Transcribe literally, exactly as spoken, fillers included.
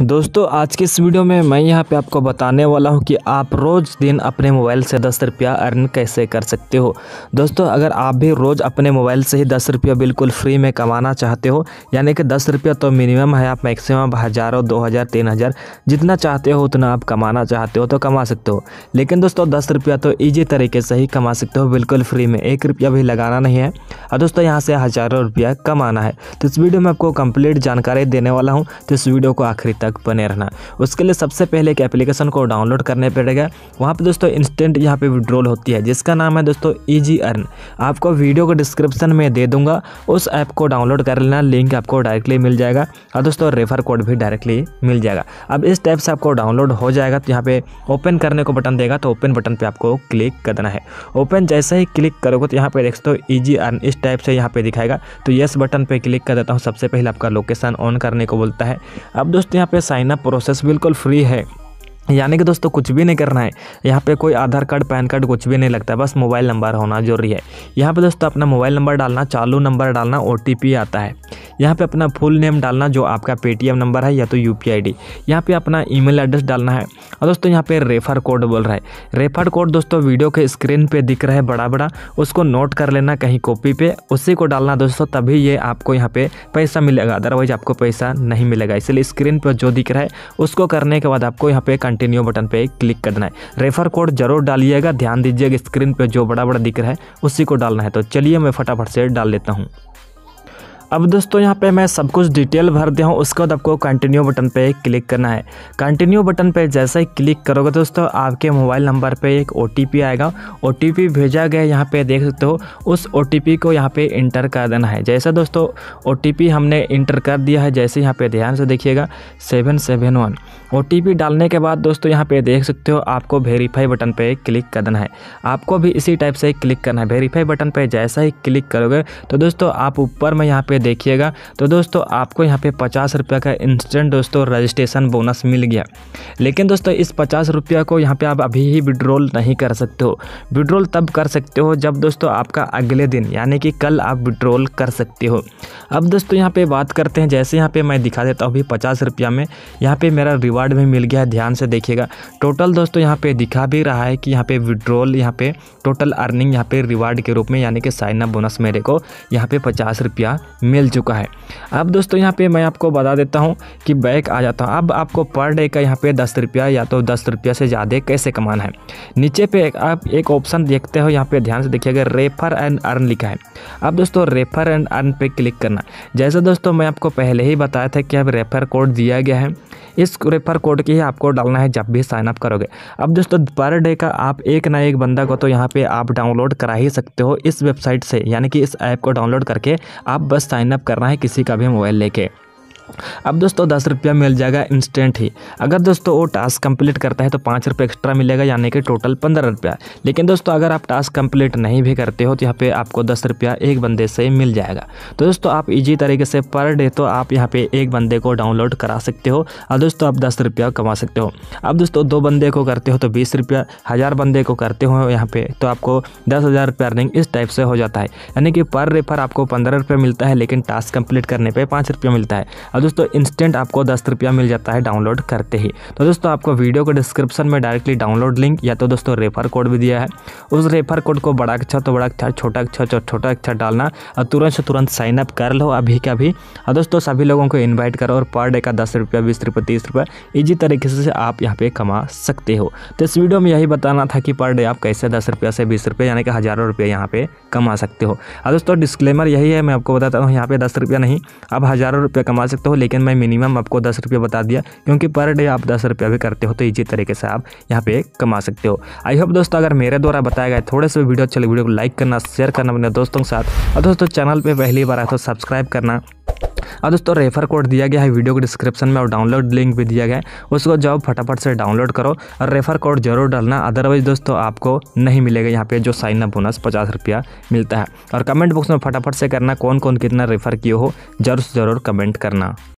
दोस्तों आज के इस वीडियो में मैं यहाँ पे आपको बताने वाला हूँ कि आप रोज़ दिन अपने मोबाइल से दस रुपया अर्न कैसे कर सकते हो। दोस्तों अगर आप भी रोज़ अपने मोबाइल से ही दस रुपया बिल्कुल फ्री में कमाना चाहते हो, यानी कि दस रुपया तो मिनिमम है, आप मैक्सिमम हज़ारों दो हज़ार तीन हज़ार जितना चाहते हो उतना आप कमाना चाहते हो तो कमा सकते हो। लेकिन दोस्तों दस रुपया तो ईजी तरीके से ही कमा सकते हो, बिल्कुल फ्री में, एक रुपया भी लगाना नहीं है और दोस्तों यहाँ से हज़ारों रुपया कमाना है। तो इस वीडियो में आपको कंप्लीट जानकारी देने वाला हूँ, तो इस वीडियो को आखिरी तक बने रहना। उसके लिए सबसे पहले एक एप्लीकेशन को डाउनलोड करने पड़ेगा। वहाँ पे दोस्तों इंस्टेंट यहाँ पे विड्रॉल होती है जिसका नाम है दोस्तों इजी अर्न। आपको वीडियो को डिस्क्रिप्शन में दे दूंगा, उस ऐप को डाउनलोड कर लेना, लिंक आपको डायरेक्टली मिल जाएगा और दोस्तों रेफर कोड भी डायरेक्टली मिल जाएगा। अब इस टाइप से आपको डाउनलोड हो जाएगा तो यहाँ पर ओपन करने को बटन देगा, तो ओपन बटन पर आपको क्लिक करना है। ओपन जैसे ही क्लिक करोगे तो यहाँ पर दोस्तों इजी अर्न इस टाइप से यहाँ पर दिखाएगा, तो येस बटन पर क्लिक कर देता हूँ। सबसे पहले आपका लोकेशन ऑन करने को बोलता है। अब दोस्तों पे साइन अप प्रोसेस बिल्कुल फ्री है, यानी कि दोस्तों कुछ भी नहीं करना है। यहाँ पे कोई आधार कार्ड पैन कार्ड कुछ भी नहीं लगता, बस मोबाइल नंबर होना जरूरी है। यहाँ पे दोस्तों अपना मोबाइल नंबर डालना, चालू नंबर डालना, ओटीपी आता है। यहाँ पे अपना फुल नेम डालना जो आपका पेटीएम नंबर है या तो यूपीआई आईडी। यहाँ पे अपना ईमेल एड्रेस डालना है और दोस्तों यहाँ पे रेफर कोड बोल रहा है। रेफर कोड दोस्तों वीडियो के स्क्रीन पे दिख रहा है बड़ा बड़ा, उसको नोट कर लेना कहीं कॉपी पे, उसी को डालना दोस्तों, तभी ये आपको यहाँ पे पैसा मिलेगा, अदरवाइज आपको पैसा नहीं मिलेगा। इसलिए स्क्रीन पर जो दिख रहा है उसको करने के बाद आपको यहाँ पे कंटिन्यू बटन पे क्लिक करना है। रेफर कोड जरूर डालिएगा, ध्यान दीजिएगा, स्क्रीन पे जो बड़ा बड़ा दिख रहा है उसी को डालना है। तो चलिए मैं फटाफट से डाल लेता हूँ। अब दोस्तों यहाँ पे मैं सब कुछ डिटेल भर दिया हूँ, उसके बाद आपको कंटिन्यू बटन पे क्लिक करना है। कंटिन्यू बटन पे जैसे ही क्लिक करोगे दोस्तों आपके मोबाइल नंबर पे एक ओटीपी आएगा। ओटीपी भेजा गया यहाँ पे देख सकते हो, उस ओटीपी को यहाँ पे इंटर कर देना है। जैसे दोस्तों ओटीपी हमने इंटर कर दिया है, जैसे यहाँ पे ध्यान से देखिएगा सेवन सेवन वन ओटीपी डालने के बाद दोस्तों यहाँ पे देख सकते हो आपको वेरीफाई बटन पर क्लिक कर देना है। आपको भी इसी टाइप से क्लिक करना है। वेरीफाई बटन पर जैसा ही क्लिक करोगे तो दोस्तों आप ऊपर में यहाँ पे देखिएगा, तो दोस्तों आपको यहाँ पे पचास रुपया का इंस्टेंट दोस्तों रजिस्ट्रेशन बोनस मिल गया। लेकिन दोस्तों इस पचास रुपया को यहाँ पे आप अभी ही विड्रॉल नहीं कर सकते हो। विड्रॉल तब कर सकते हो जब दोस्तों आपका अगले दिन यानी कि कल आप विड्रॉल कर सकते हो। अब दोस्तों यहाँ पे बात करते हैं, जैसे यहाँ पे मैं दिखा देता हूँ अभी पचास रुपया में यहाँ पे मेरा रिवार्ड भी मिल गया है, ध्यान से देखिएगा। टोटल दोस्तों यहाँ पे दिखा भी रहा है कि यहाँ पे विड्रॉल, यहाँ पे टोटल अर्निंग यहाँ पे रिवार्ड के रूप में यानी कि साइन अप बोनस मेरे को यहाँ पे पचास रुपया मिल चुका है। अब दोस्तों यहाँ पे मैं आपको बता देता हूँ कि बैक आ जाता हूँ। अब आपको पर डे का यहाँ पे दस रुपया या तो दस रुपया से ज़्यादा कैसे कमाना है। नीचे पे एक, आप एक ऑप्शन देखते हो, यहाँ पे ध्यान से देखिएगा रेफर एंड अर्न लिखा है। अब दोस्तों रेफर एंड अर्न पे क्लिक करना। जैसे दोस्तों मैं आपको पहले ही बताया था कि अब रेफर कोड दिया गया है, इस रेफर कोड की ही आपको डालना है जब भी साइनअप करोगे। अब दोस्तों पर डे का आप एक ना एक बंदा को तो यहाँ पे आप डाउनलोड करा ही सकते हो इस वेबसाइट से, यानी कि इस ऐप को डाउनलोड करके आप बस साइन अप करना है किसी का भी मोबाइल लेके। अब दोस्तों दस रुपया मिल जाएगा इंस्टेंट ही। अगर दोस्तों वो टास्क कंप्लीट करता है तो पाँच रुपये एक्स्ट्रा मिलेगा, यानी कि टोटल पंद्रह रुपया। लेकिन दोस्तों अगर आप टास्क कंप्लीट नहीं भी करते हो तो यहाँ पे आपको दस रुपया एक बंदे से मिल जाएगा। तो दोस्तों आप इजी तरीके से पर डे तो आप यहाँ पे एक बंदे को डाउनलोड करा सकते हो और दोस्तों आप दस रुपया कमा सकते हो। अब दोस्तों दो बंदे को करते हो तो बीस रुपया, हज़ार बंदे को करते हो यहाँ पे तो आपको दस हज़ार रुपया अर्निंग इस टाइप से हो जाता है, यानी कि पर रेफर आपको पंद्रह रुपया मिलता है लेकिन टास्क कंप्लीट करने पर पाँच रुपया मिलता है। और दोस्तों इंस्टेंट आपको दस रुपया मिल जाता है डाउनलोड करते ही। तो दोस्तों आपको वीडियो को डिस्क्रिप्शन में डायरेक्टली डाउनलोड लिंक या तो दोस्तों रेफर कोड भी दिया है, उस रेफर कोड को बड़ा अक्षर तो बड़ा अक्षर, छोटा अक्षर तो छोटा अक्षर डालना और तुरंत से तुरंत साइन अप कर लो अभी के अभी। और दोस्तों सभी लोगों को इन्वाइट करो और पर डे का दस रुपया बीस रुपये तीस रुपये ईजी तरीके से आप यहाँ पे कमा सकते हो। तो इस वीडियो में यही बताना था कि पर डे आप कैसे दस रुपये से बीस रुपये यानी कि हज़ारों रुपये यहाँ पे कमा सकते हो। और दोस्तों डिस्क्लेमर यही है, मैं आपको बताता हूँ यहाँ पे दस रुपया नहीं आप हज़ारों रुपये कमा सकते हो, लेकिन मैं मिनिमम आपको दस रुपये बता दिया क्योंकि पर डे आप दस रुपये भी करते हो तो इसी तरीके से आप यहाँ पे कमा सकते हो। आई होप दोस्तों अगर मेरे द्वारा बताया गया थोड़े से वीडियो अच्छा लगे, वीडियो को लाइक करना, शेयर करना अपने दोस्तों के साथ। और दोस्तों चैनल पे पहली बार आए तो सब्सक्राइब करना। और दोस्तों रेफर कोड दिया गया है वीडियो को डिस्क्रिप्शन में और डाउनलोड लिंक भी दिया गया है, उसको जाओ फटाफट से डाउनलोड करो और रेफर कोड जरूर डालना, अदरवाइज दोस्तों आपको नहीं मिलेगा यहाँ पे जो साइन अप बोनस पचास रुपया मिलता है। और कमेंट बॉक्स में फटाफट से करना कौन कौन कितना रेफर किए हो, जरूर जरूर कमेंट करना।